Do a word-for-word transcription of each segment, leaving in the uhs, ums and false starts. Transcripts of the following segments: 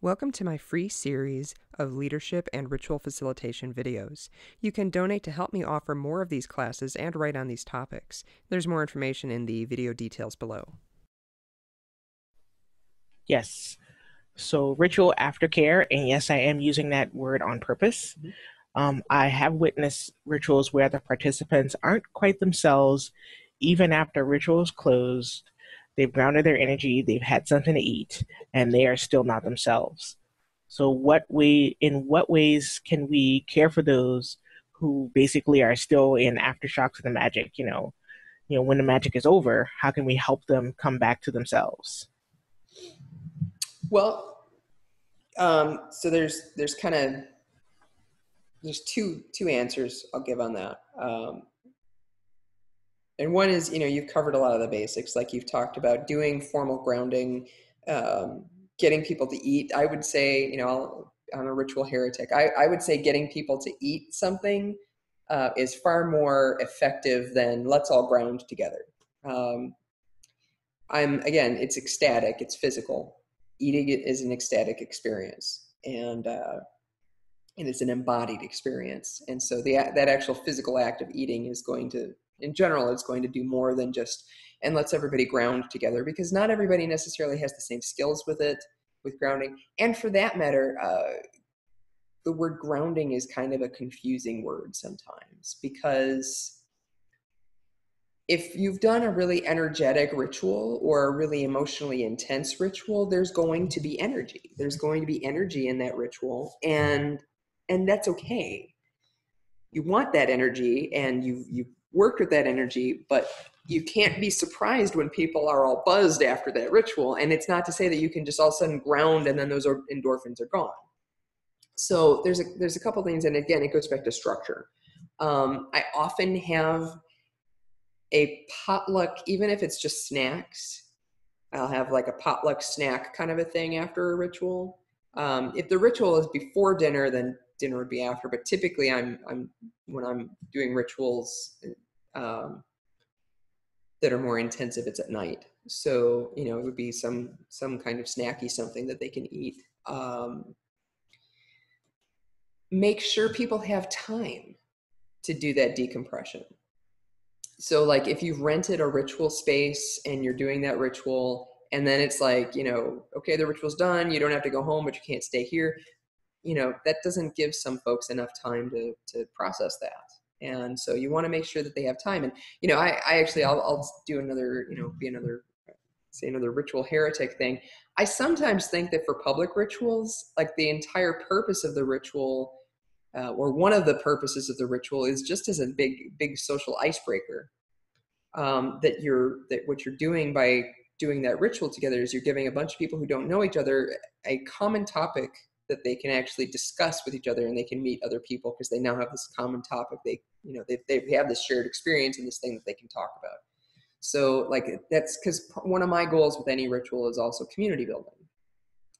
Welcome to my free series of leadership and ritual facilitation videos. You can donate to help me offer more of these classes and write on these topics. There's more information in the video details below. Yes, so ritual aftercare, and yes, I am using that word on purpose. Um, I have witnessed rituals where the participants aren't quite themselves, even after rituals closed. They've grounded their energy, they've had something to eat, and they are still not themselves. So what we, in what ways can we care for those who basically are still in aftershocks of the magic? You know, you know, when the magic is over, how can we help them come back to themselves? Well, um, so there's, there's kind of, there's two, two answers I'll give on that. Um, And one is, you know, you've covered a lot of the basics, like you've talked about doing formal grounding, um, getting people to eat. I would say, you know, I'm a ritual heretic. I, I would say getting people to eat something uh, is far more effective than let's all ground together. Um, I'm, again, it's ecstatic, it's physical. Eating it is an ecstatic experience. And, uh, and it's an embodied experience. And so the, that actual physical act of eating is going to, in general, it's going to do more than just, and let's everybody ground together, because not everybody necessarily has the same skills with it, with grounding. And for that matter, uh, the word grounding is kind of a confusing word sometimes, because if you've done a really energetic ritual or a really emotionally intense ritual, there's going to be energy. There's going to be energy in that ritual, and and that's okay. You want that energy, and you you worked with that energy, but you can't be surprised when people are all buzzed after that ritual. And it's not to say that you can just all of a sudden ground and then those endorphins are gone. So there's a, there's a couple things. And again, it goes back to structure. Um, I often have a potluck, even if it's just snacks. I'll have like a potluck snack kind of a thing after a ritual. Um, if the ritual is before dinner, then dinner would be after, but typically I'm, I'm when I'm doing rituals um, that are more intensive, it's at night. So, you know, it would be some, some kind of snacky something that they can eat. Um, make sure people have time to do that decompression. So like if you've rented a ritual space and you're doing that ritual, and then it's like, you know, okay, the ritual's done. You don't have to go home, but you can't stay here. You know, that doesn't give some folks enough time to, to process that. And so you want to make sure that they have time. And, you know, I, I actually, I'll, I'll do another, you know, be another, say another ritual heretic thing. I sometimes think that for public rituals, like the entire purpose of the ritual uh, or one of the purposes of the ritual is just as a big, big social icebreaker, um, that you're, that what you're doing by doing that ritual together is you're giving a bunch of people who don't know each other a common topic that they can actually discuss with each other, and they can meet other people because they now have this common topic. They, you know, they, they have this shared experience and this thing that they can talk about. So like that's because one of my goals with any ritual is also community building.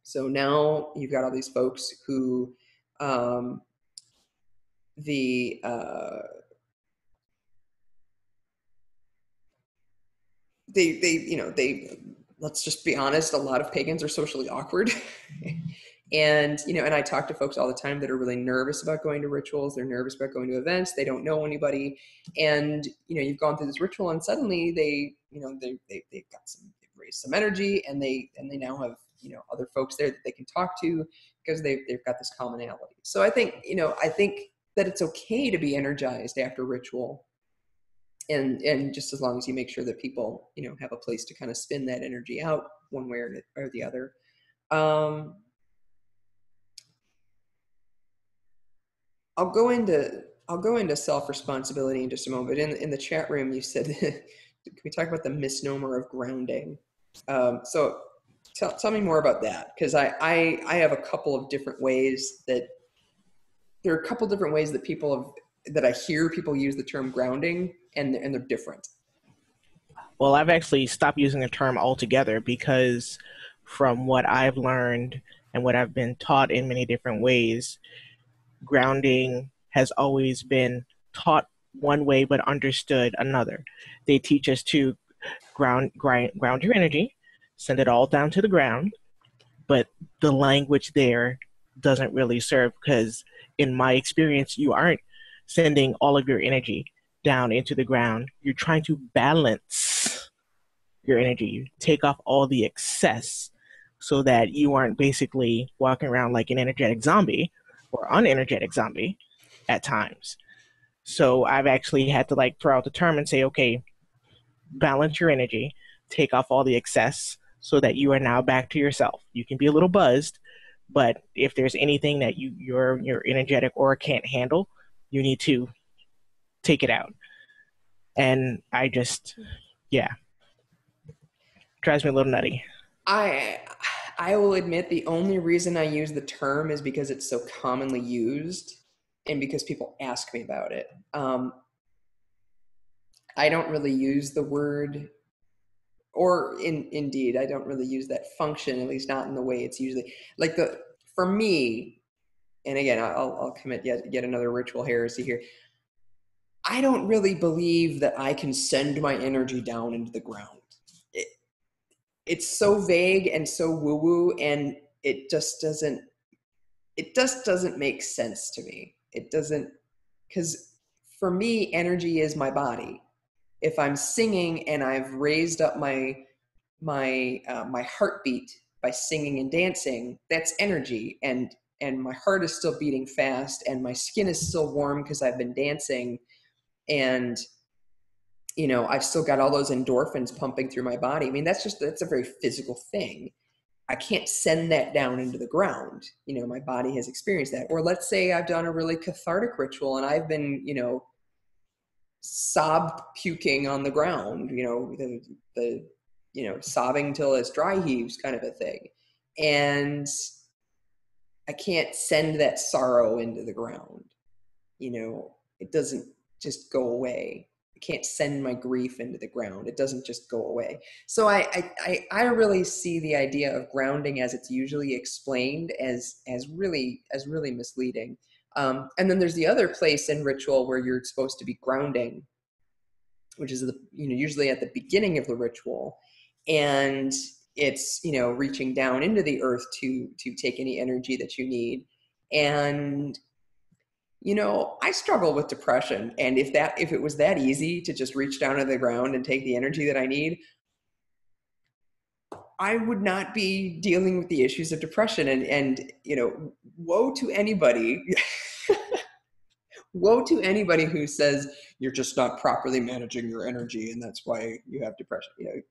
So now you've got all these folks who um, the, uh, they, they, you know, they, let's just be honest, a lot of pagans are socially awkward. And, you know, and I talk to folks all the time that are really nervous about going to rituals. They're nervous about going to events. They don't know anybody. And, you know, you've gone through this ritual and suddenly they, you know, they, they, they've got some, they've raised some energy, and they, and they now have, you know, other folks there that they can talk to because they've, they've got this commonality. So I think, you know, I think that it's okay to be energized after ritual. And, and just as long as you make sure that people, you know, have a place to kind of spin that energy out one way or, or the other. Um, I'll go into I'll go into self-responsibility in just a moment. In in the chat room, you said, "Can we talk about the misnomer of grounding?" Um, so tell tell me more about that, because I, I I have a couple of different ways that there are a couple different ways that people have that I hear people use the term grounding, and and they're different. Well, I've actually stopped using the term altogether, because from what I've learned and what I've been taught in many different ways, grounding has always been taught one way but understood another. They teach us to ground, grind, ground your energy, send it all down to the ground, but the language there doesn't really serve, because in my experience, you aren't sending all of your energy down into the ground. You're trying to balance your energy. You take off all the excess so that you aren't basically walking around like an energetic zombie or unenergetic zombie at times. So I've actually had to like throw out the term and say, okay, balance your energy, take off all the excess so that you are now back to yourself. You can be a little buzzed, but if there's anything that you, your, your energetic aura can't handle, you need to take it out. And I just, yeah, drives me a little nutty. I, I will admit the only reason I use the term is because it's so commonly used and because people ask me about it. Um, I don't really use the word, or in, indeed, I don't really use that function, at least not in the way it's usually, like the, for me, and again, I'll, I'll commit yet, yet another ritual heresy here. I don't really believe that I can send my energy down into the ground. It, it's so vague and so woo-woo, and it just doesn't, it just doesn't make sense to me. It doesn't, because for me, energy is my body. If I'm singing and I've raised up my, my, uh, my heartbeat by singing and dancing, that's energy. And, and my heart is still beating fast and my skin is still warm because I've been dancing. And, you know, I've still got all those endorphins pumping through my body. I mean, that's just, that's a very physical thing. I can't send that down into the ground. You know, my body has experienced that. Or let's say I've done a really cathartic ritual and I've been, you know, sob puking on the ground, you know, the, the, you know, sobbing till it's dry heaves kind of a thing. And I can't send that sorrow into the ground. You know, it doesn't just go away. I can't send my grief into the ground. It doesn't just go away. So I, I, I, I really see the idea of grounding as it's usually explained as, as really, as really misleading. Um, and then there's the other place in ritual where you're supposed to be grounding, which is, the, you know, usually at the beginning of the ritual. And it's, you know, reaching down into the earth to, to take any energy that you need. And, you know, I struggle with depression. And if that, if it was that easy to just reach down to the ground and take the energy that I need, I would not be dealing with the issues of depression, and, and, you know, woe to anybody, woe to anybody who says you're just not properly managing your energy and that's why you have depression. You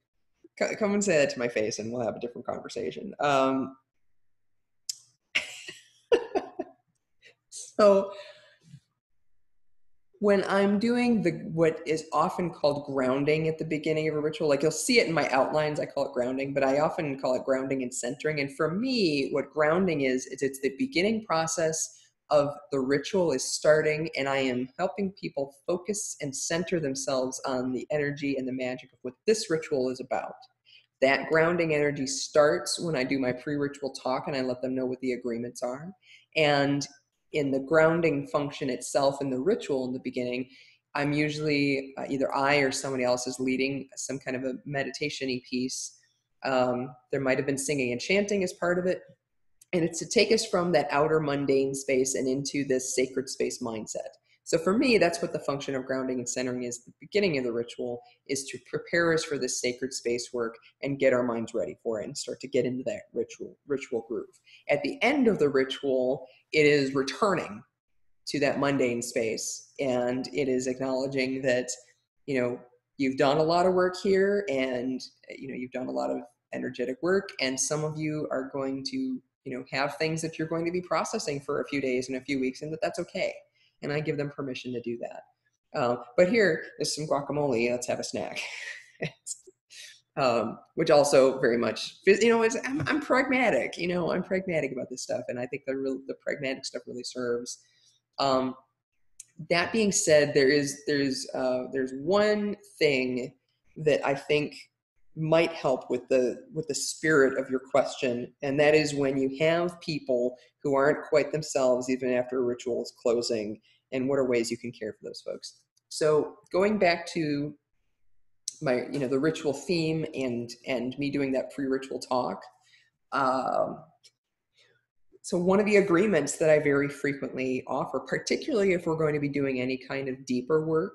know, come and say that to my face and we'll have a different conversation. Um, so when I'm doing the, what is often called grounding at the beginning of a ritual, like you'll see it in my outlines, I call it grounding, but I often call it grounding and centering. And for me, what grounding is, is it's the beginning process of the ritual is starting, and I am helping people focus and center themselves on the energy and the magic of what this ritual is about. That grounding energy starts when I do my pre-ritual talk and I let them know what the agreements are. And in the grounding function itself, in the ritual in the beginning, I'm usually uh, either I or somebody else is leading some kind of a meditation-y piece. Um, there might have been singing and chanting as part of it. And it's to take us from that outer mundane space and into this sacred space mindset. So for me, that's what the function of grounding and centering is. The beginning of the ritual is to prepare us for this sacred space work and get our minds ready for it and start to get into that ritual, ritual groove. At the end of the ritual, it is returning to that mundane space. And it is acknowledging that, you know, you've done a lot of work here and, you know, you've done a lot of energetic work, and some of you are going to, you know, have things that you're going to be processing for a few days and a few weeks, and that that's okay. And I give them permission to do that. Um, but here is some guacamole, let's have a snack. um, which also very much, you know, is, I'm, I'm pragmatic, you know, I'm pragmatic about this stuff. And I think the, real, the pragmatic stuff really serves. Um, that being said, there is, there's, uh, there's one thing that I think might help with the, with the spirit of your question. And that is when you have people who aren't quite themselves, even after a ritual is closing, and what are ways you can care for those folks. So going back to my, you know, the ritual theme and, and me doing that pre-ritual talk, Uh, so one of the agreements that I very frequently offer, particularly if we're going to be doing any kind of deeper work,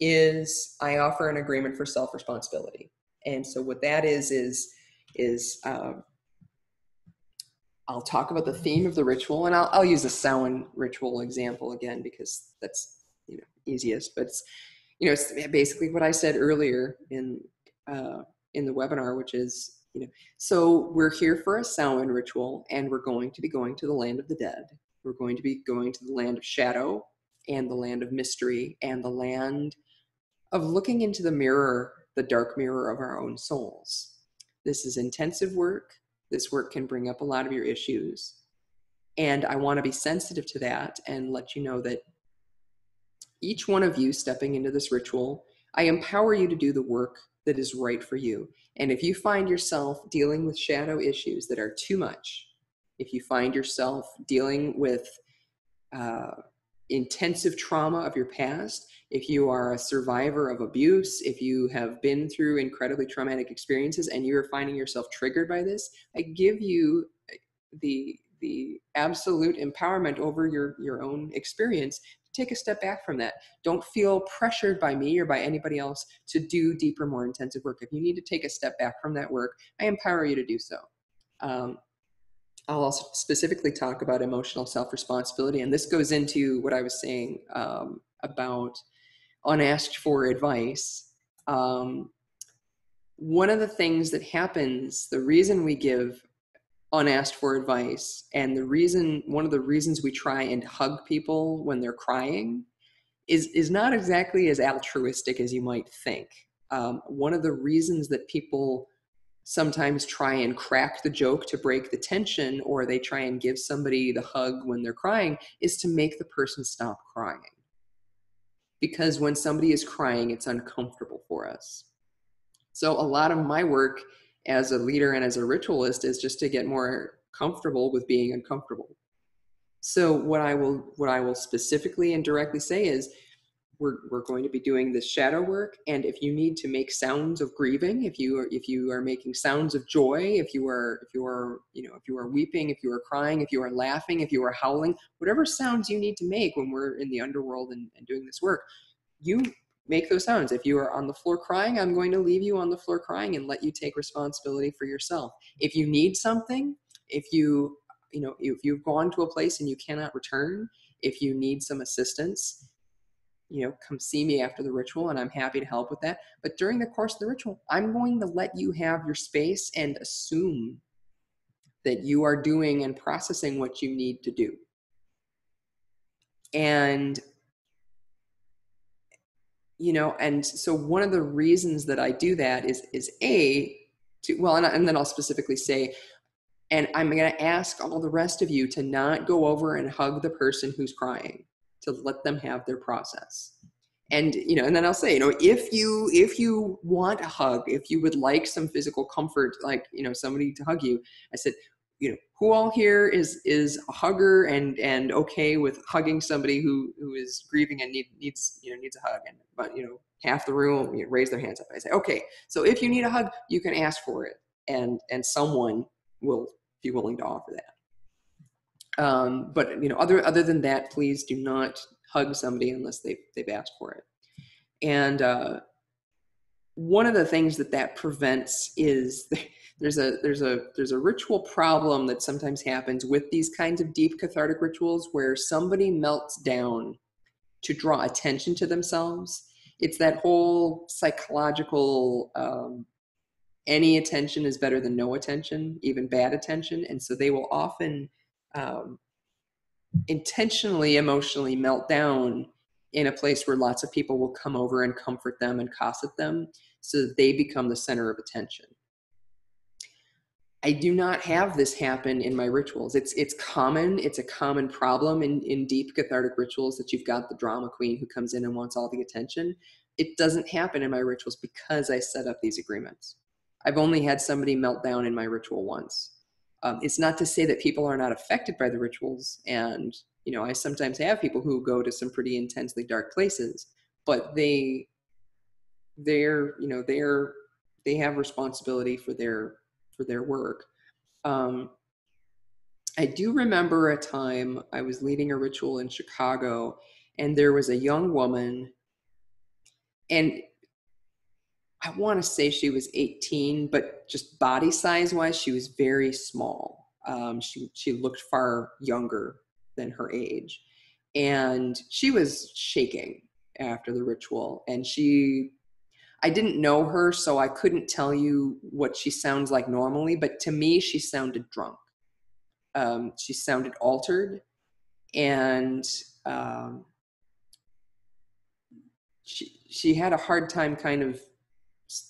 is I offer an agreement for self-responsibility. And so what that is, is, is um, I'll talk about the theme of the ritual, and I'll, I'll use a Samhain ritual example again, because that's, you know, easiest, but it's, you know, it's basically what I said earlier in, uh, in the webinar, which is, you know, so we're here for a Samhain ritual, and we're going to be going to the land of the dead. We're going to be going to the land of shadow, and the land of mystery, and the land of looking into the mirror, the dark mirror of our own souls. This is intensive work. This work can bring up a lot of your issues. And I want to be sensitive to that and let you know that each one of you stepping into this ritual, I empower you to do the work that is right for you. And if you find yourself dealing with shadow issues that are too much, if you find yourself dealing with uh, intensive trauma of your past, if you are a survivor of abuse, if you have been through incredibly traumatic experiences and you are finding yourself triggered by this, I give you the, the absolute empowerment over your, your own experience. Take a step back from that. Don't feel pressured by me or by anybody else to do deeper, more intensive work. If you need to take a step back from that work, I empower you to do so. Um, I'll also specifically talk about emotional self-responsibility, and this goes into what I was saying um, about unasked for advice. Um, one of the things that happens, the reason we give unasked for advice, and the reason, one of the reasons we try and hug people when they're crying is, is not exactly as altruistic as you might think. Um, one of the reasons that people sometimes try and crack the joke to break the tension, or they try and give somebody the hug when they're crying, is to make the person stop crying. Because when somebody is crying, it's uncomfortable for us. So a lot of my work as a leader and as a ritualist is just to get more comfortable with being uncomfortable. So what I will, what I will specifically and directly say is, we're, we're going to be doing this shadow work. And if you need to make sounds of grieving, if you are, if you are making sounds of joy, if you are, if you are, you know, if you are weeping, if you are crying, if you are laughing, if you are howling, whatever sounds you need to make when we're in the underworld and, and doing this work, you make those sounds. If you are on the floor crying, I'm going to leave you on the floor crying and let you take responsibility for yourself. If you need something, if you, you know, if you've gone to a place and you cannot return, if you need some assistance, you know, come see me after the ritual and I'm happy to help with that. But during the course of the ritual, I'm going to let you have your space and assume that you are doing and processing what you need to do. And you know, and so one of the reasons that I do that is, is a, to, well, and, I, and then I'll specifically say, and I'm going to ask all the rest of you to not go over and hug the person who's crying, to let them have their process. And, you know, and then I'll say, you know, if you, if you want a hug, if you would like some physical comfort, like, you know, somebody to hug you, I said, you know, who all here is, is a hugger and, and okay with hugging somebody who, who is grieving and need, needs, you know, needs a hug? And, but, you know, half the room, you know, raise their hands up. I say, okay, so if you need a hug, you can ask for it. And, and someone will be willing to offer that. Um, but, you know, other, other than that, please do not hug somebody unless they've, they've asked for it. And, uh, one of the things that that prevents is there's a there's a there's a ritual problem that sometimes happens with these kinds of deep cathartic rituals, where somebody melts down to draw attention to themselves. It's that whole psychological um, any attention is better than no attention, even bad attention, and so they will often um, intentionally emotionally melt down in a place where lots of people will come over and comfort them and cosset them, so that they become the center of attention. I do not have this happen in my rituals. It's, it's common, it's a common problem in, in deep cathartic rituals that you've got the drama queen who comes in and wants all the attention. It doesn't happen in my rituals because I set up these agreements. I've only had somebody melt down in my ritual once. Um, it's not to say that people are not affected by the rituals, and you know, I sometimes have people who go to some pretty intensely dark places, but they, they're, you know, they're, they have responsibility for their, for their work. Um, I do remember a time I was leading a ritual in Chicago, and there was a young woman, and I want to say she was eighteen, but just body size wise, she was very small. Um, she, she looked far younger than her age, and she was shaking after the ritual. And she, I didn't know her, so I couldn't tell you what she sounds like normally, but to me, she sounded drunk. Um, she sounded altered, and um, she, she had a hard time kind of,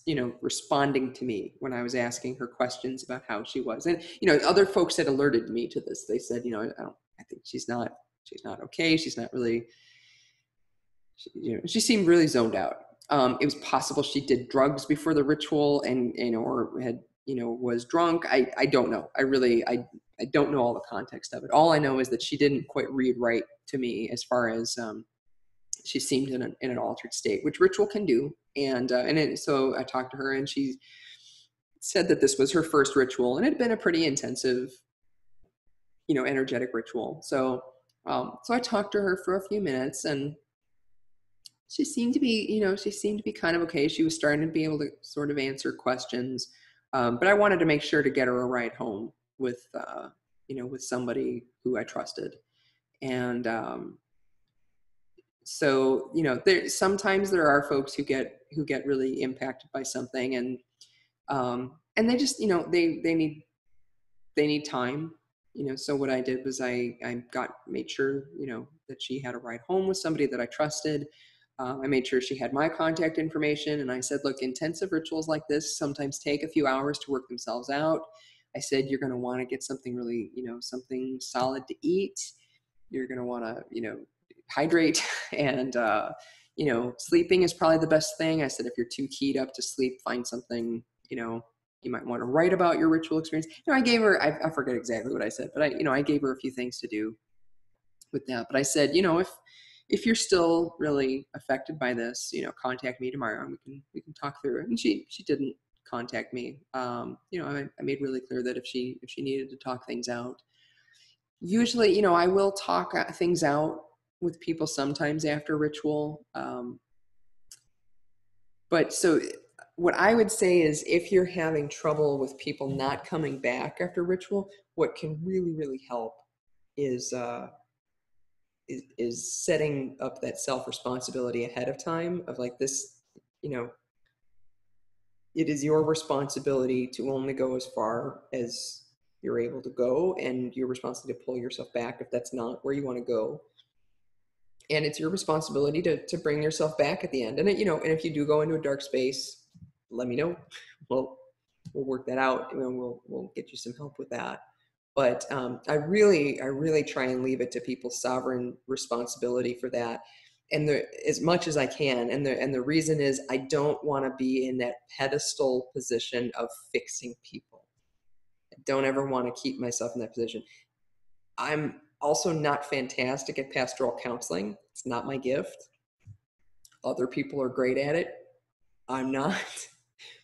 you know, responding to me when I was asking her questions about how she was. And, you know, other folks had alerted me to this. They said, you know, I, don't, I think she's not, she's not okay. She's not really, she, you know, she seemed really zoned out. Um, it was possible she did drugs before the ritual and, you know, or had, you know, was drunk. I, I don't know. I really, I, I don't know all the context of it. All I know is that she didn't quite read right to me as far as, um, she seemed in, a, in an altered state, which ritual can do. And, uh, and it, so I talked to her, and she said that this was her first ritual, and it had been a pretty intensive, you know, energetic ritual. So, um, so I talked to her for a few minutes, and she seemed to be, you know, she seemed to be kind of okay. She was starting to be able to sort of answer questions. Um, but I wanted to make sure to get her a ride home with, uh, you know, with somebody who I trusted. And, um, so, you know, there, sometimes there are folks who get, who get really impacted by something, and, um, and they just, you know, they, they need, they need time, you know. So what I did was I, I got, made sure, you know, that she had a ride home with somebody that I trusted. Uh, I made sure she had my contact information, and I said, look, intensive rituals like this sometimes take a few hours to work themselves out. I said, you're going to want to get something really, you know, something solid to eat. You're going to want to, you know, hydrate, and uh you know, sleeping is probably the best thing. I said, if you're too keyed up to sleep, find something, you know, you might want to write about your ritual experience. You know, I gave her, I, I forget exactly what I said, but I, you know, I gave her a few things to do with that. But I said, you know, if if you're still really affected by this, you know, contact me tomorrow, and we can we can talk through it. And she she didn't contact me. Um, you know, I, I made really clear that if she if she needed to talk things out, usually, you know, I will talk things out with people sometimes after ritual. Um, but so what I would say is, if you're having trouble with people not coming back after ritual, what can really, really help is, uh, is, is setting up that self-responsibility ahead of time of like this, you know, it is your responsibility to only go as far as you're able to go, and you're responsible to pull yourself back if that's not where you want to go. And it's your responsibility to, to bring yourself back at the end. And, it, you know, and if you do go into a dark space, let me know. We'll, we'll work that out, and we'll, we'll get you some help with that. But um, I really, I really try and leave it to people's sovereign responsibility for that. And the, as much as I can. And the, and the reason is, I don't want to be in that pedestal position of fixing people. I don't ever want to keep myself in that position. I'm also not fantastic at pastoral counseling. It's not my gift. Other people are great at it. I'm not.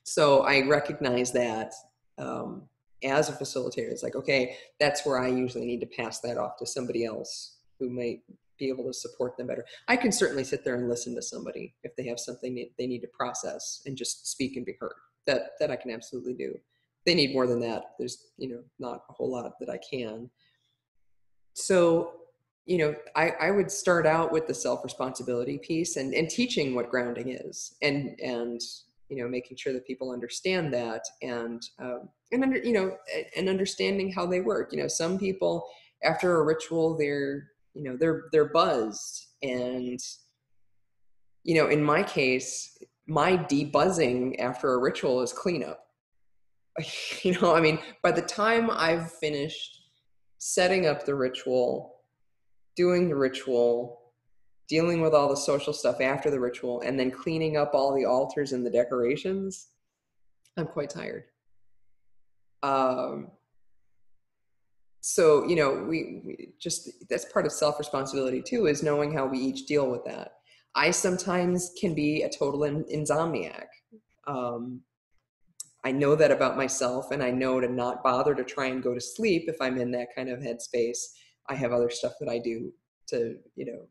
So I recognize that um, as a facilitator. It's like, okay, that's where I usually need to pass that off to somebody else who might be able to support them better. I can certainly sit there and listen to somebody if they have something they need to process and just speak and be heard. That, that I can absolutely do. They need more than that. There's, you know, not a whole lot that I can. So, you know, I, I would start out with the self-responsibility piece and, and teaching what grounding is, and, and, you know, making sure that people understand that, and, um, and under, you know, and understanding how they work. You know, some people after a ritual, they're, you know, they're, they're buzzed. And, you know, in my case, my debuzzing after a ritual is cleanup. You know, I mean, by the time I've finished setting up the ritual, doing the ritual, dealing with all the social stuff after the ritual, and then cleaning up all the altars and the decorations, I'm quite tired. Um, so, you know, we, we just, that's part of self-responsibility too, is knowing how we each deal with that. I sometimes can be a total in, insomniac. Um, I know that about myself, and I know to not bother to try and go to sleep if I'm in that kind of headspace. I have other stuff that I do to, you know,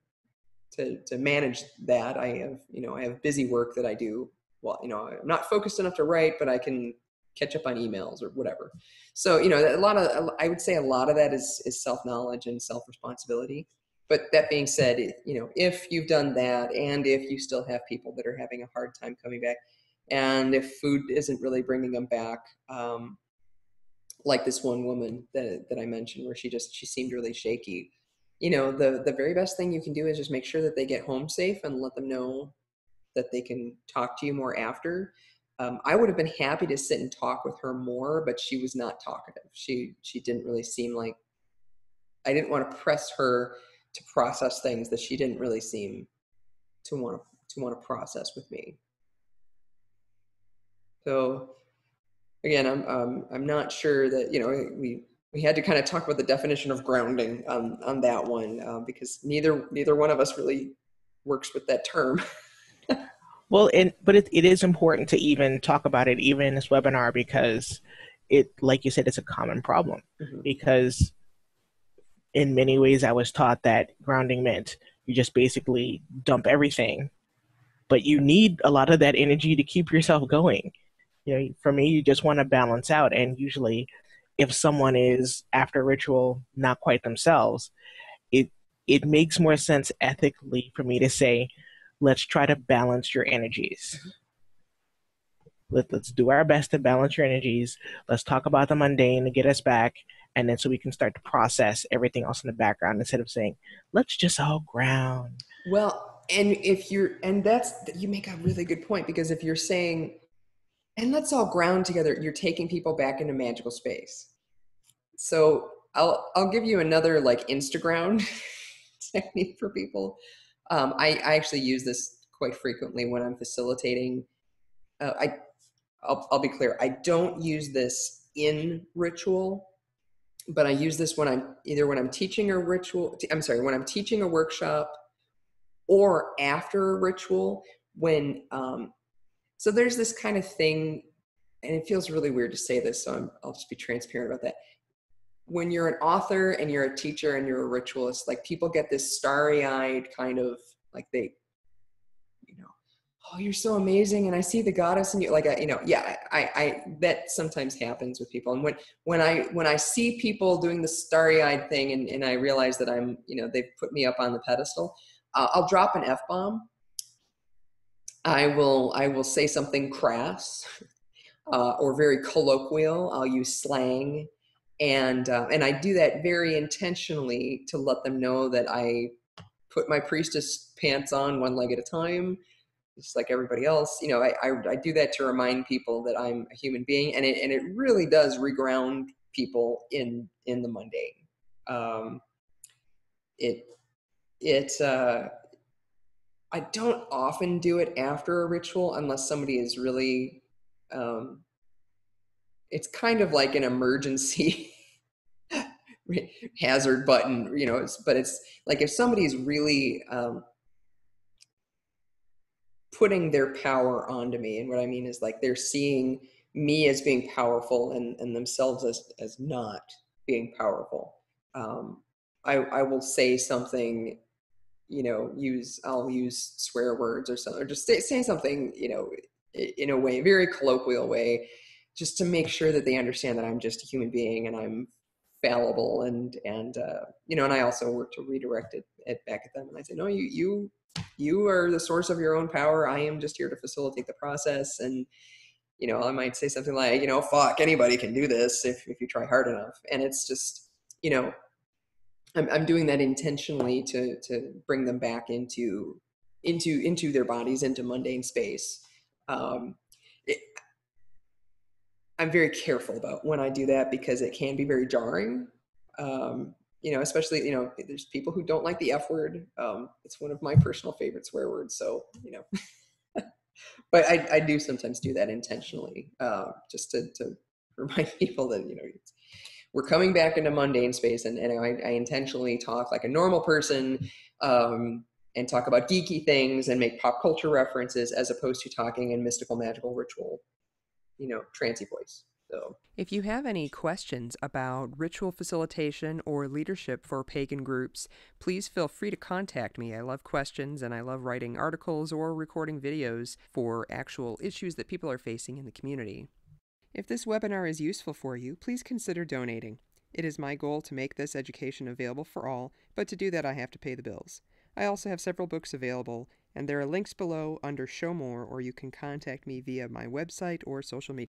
to, to manage that. I have, you know, I have busy work that I do. Well, you know, I'm not focused enough to write, but I can catch up on emails or whatever. So, you know, a lot of, I would say a lot of that is, is self-knowledge and self-responsibility. But that being said, you know, if you've done that, and if you still have people that are having a hard time coming back, and if food isn't really bringing them back, um, like this one woman that, that I mentioned, where she just, she seemed really shaky, you know, the, the very best thing you can do is just make sure that they get home safe and let them know that they can talk to you more after. Um, I would have been happy to sit and talk with her more, but she was not talkative. She, she didn't really seem like, I didn't want to press her to process things that she didn't really seem to want to, to want to process with me. So again, I'm, um, I'm not sure that, you know, we, we had to kind of talk about the definition of grounding on, on that one, uh, because neither, neither one of us really works with that term. Well, and, but it, it is important to even talk about it, even in this webinar, because it, like you said, it's a common problem. Mm-hmm. Because in many ways, I was taught that grounding meant you just basically dump everything, but you need a lot of that energy to keep yourself going. You know, for me, you just want to balance out. And usually if someone is after ritual, not quite themselves, it, it makes more sense ethically for me to say, let's try to balance your energies. Let, let's do our best to balance your energies. Let's talk about the mundane to get us back. And then so we can start to process everything else in the background, instead of saying, let's just all ground. Well, and if you're, and that's, you make a really good point, because if you're saying, and let's all ground together, you're taking people back into magical space. So I'll, I'll give you another like Instagram technique for people. Um, I, I actually use this quite frequently when I'm facilitating. Uh, I, I'll, I'll be clear. I don't use this in ritual, but I use this when I'm either when I'm teaching a ritual, I'm sorry, when I'm teaching a workshop, or after a ritual when, um, so there's this kind of thing, and it feels really weird to say this, so I'm, I'll just be transparent about that. When you're an author and you're a teacher and you're a ritualist, like people get this starry-eyed kind of like they, you know, oh, you're so amazing, and I see the goddess in you. Like, I, you know, yeah, I, I, that sometimes happens with people. And when, when I, when I see people doing the starry-eyed thing, and, and I realize that I'm, you know, they've put me up on the pedestal, uh, I'll drop an F-bomb. I will, I will say something crass uh, or very colloquial. I'll use slang. And, uh, and I do that very intentionally to let them know that I put my priestess pants on one leg at a time, just like everybody else. You know, I, I, I do that to remind people that I'm a human being, and it, and it really does reground people in, in the mundane. Um, it, it, uh, I don't often do it after a ritual unless somebody is really, um, it's kind of like an emergency hazard button, you know, it's, but it's like if somebody's really um, putting their power onto me, and what I mean is like they're seeing me as being powerful and, and themselves as, as not being powerful. Um, I, I will say something, you know, use, I'll use swear words or something, or just say, say something, you know, in a way, very colloquial way, just to make sure that they understand that I'm just a human being and I'm fallible. And, and, uh, you know, and I also work to redirect it, it back at them. And I say, no, you, you, you are the source of your own power. I am just here to facilitate the process. And, you know, I might say something like, you know, fuck, anybody can do this if, if you try hard enough. And it's just, you know, I'm, I'm doing that intentionally to, to bring them back into, into, into their bodies, into mundane space. Um, it, I'm very careful about when I do that, because it can be very jarring. Um, you know, especially, you know, there's people who don't like the F word. Um, it's one of my personal favorite swear words. So, you know, but I, I do sometimes do that intentionally, uh, just to, to remind people that, you know, we're coming back into mundane space, and, and I, I intentionally talk like a normal person, um, and talk about geeky things and make pop culture references, as opposed to talking in mystical, magical, ritual you know, trancy voice. So if you have any questions about ritual facilitation or leadership for pagan groups, please feel free to contact me. I love questions, and I love writing articles or recording videos for actual issues that people are facing in the community. If this webinar is useful for you, please consider donating. It is my goal to make this education available for all, but to do that I have to pay the bills. I also have several books available, and there are links below under Show More, or you can contact me via my website or social media.